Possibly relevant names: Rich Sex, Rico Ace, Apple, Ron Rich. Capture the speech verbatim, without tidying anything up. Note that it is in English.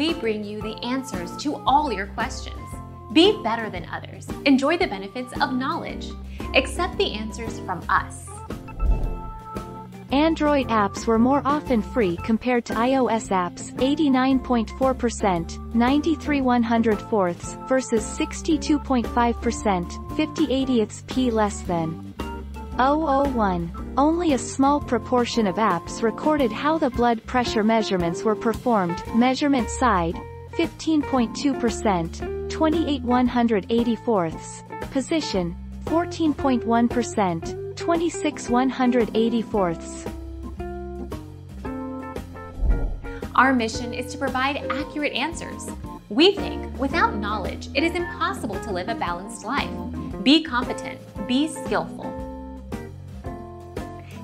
we bring you the answers to all your questions. Be better than others. Enjoy the benefits of knowledge. Accept the answers from us. Android apps were more often free compared to iOS apps, eighty-nine point four percent, ninety-three one hundred fourths, versus sixty-two point five percent, fifty eightieths p less than zero point zero one. Only a small proportion of apps recorded how the blood pressure measurements were performed. Measurement side, fifteen point two percent, twenty-eight one hundred eighty-fourths, position, fourteen point one percent, twenty-six one hundred eighty-fourths. Our mission is to provide accurate answers. We think without knowledge, it is impossible to live a balanced life. Be competent, be skillful.